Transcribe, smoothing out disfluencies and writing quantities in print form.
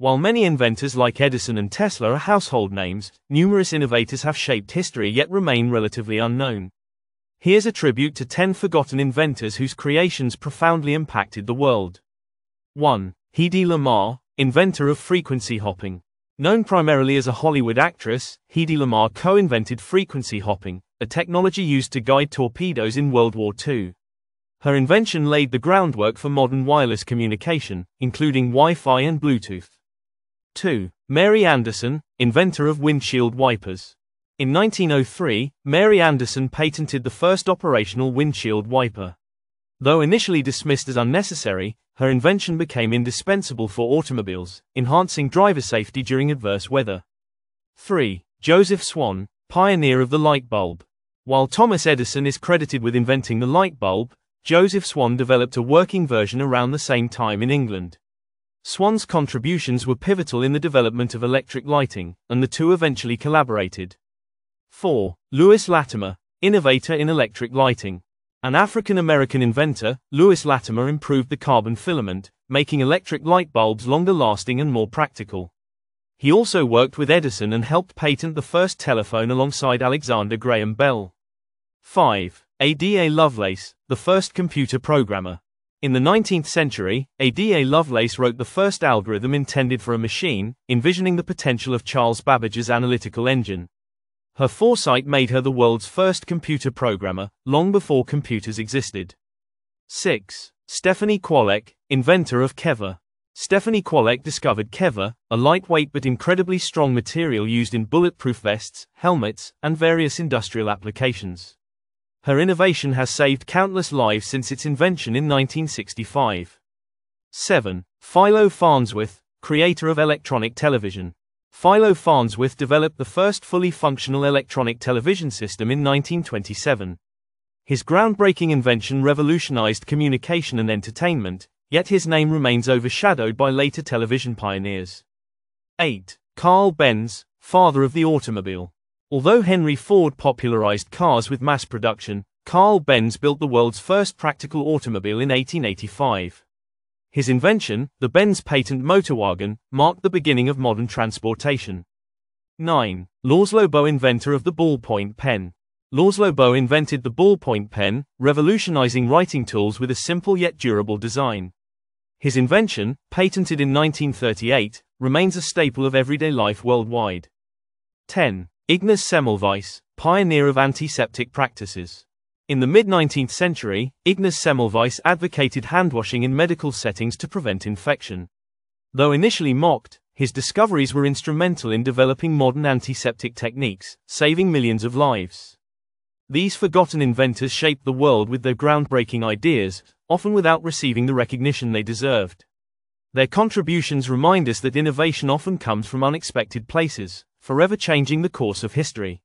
While many inventors like Edison and Tesla are household names, numerous innovators have shaped history yet remain relatively unknown. Here's a tribute to 10 forgotten inventors whose creations profoundly impacted the world. 1. Hedy Lamarr, inventor of frequency hopping. Known primarily as a Hollywood actress, Hedy Lamarr co-invented frequency hopping, a technology used to guide torpedoes in World War II. Her invention laid the groundwork for modern wireless communication, including Wi-Fi and Bluetooth. 2. Mary Anderson, inventor of windshield wipers. In 1903, Mary Anderson patented the first operational windshield wiper. Though initially dismissed as unnecessary, her invention became indispensable for automobiles, enhancing driver safety during adverse weather. 3. Joseph Swan, pioneer of the light bulb. While Thomas Edison is credited with inventing the light bulb, Joseph Swan developed a working version around the same time in England. Swan's contributions were pivotal in the development of electric lighting, and the two eventually collaborated. 4. Lewis Latimer, innovator in electric lighting. An African-American inventor, Lewis Latimer improved the carbon filament, making electric light bulbs longer-lasting and more practical. He also worked with Edison and helped patent the first telephone alongside Alexander Graham Bell. 5. Ada Lovelace, the first computer programmer. In the 19th century, Ada Lovelace wrote the first algorithm intended for a machine, envisioning the potential of Charles Babbage's analytical engine. Her foresight made her the world's first computer programmer, long before computers existed. 6. Stephanie Qualek, inventor of Kevlar. Stephanie Qualek discovered Kevlar, a lightweight but incredibly strong material used in bulletproof vests, helmets, and various industrial applications. Her innovation has saved countless lives since its invention in 1965. 7. Philo Farnsworth, creator of electronic television. Philo Farnsworth developed the first fully functional electronic television system in 1927. His groundbreaking invention revolutionized communication and entertainment, yet his name remains overshadowed by later television pioneers. 8. Karl Benz, father of the automobile. Although Henry Ford popularized cars with mass production, Karl Benz built the world's first practical automobile in 1885. His invention, the Benz Patent Motorwagen, marked the beginning of modern transportation. 9. László Bíró, inventor of the ballpoint pen. László Bíró invented the ballpoint pen, revolutionizing writing tools with a simple yet durable design. His invention, patented in 1938, remains a staple of everyday life worldwide. 10. Ignaz Semmelweis, pioneer of antiseptic practices. In the mid-19th century, Ignaz Semmelweis advocated handwashing in medical settings to prevent infection. Though initially mocked, his discoveries were instrumental in developing modern antiseptic techniques, saving millions of lives. These forgotten inventors shaped the world with their groundbreaking ideas, often without receiving the recognition they deserved. Their contributions remind us that innovation often comes from unexpected places, forever changing the course of history.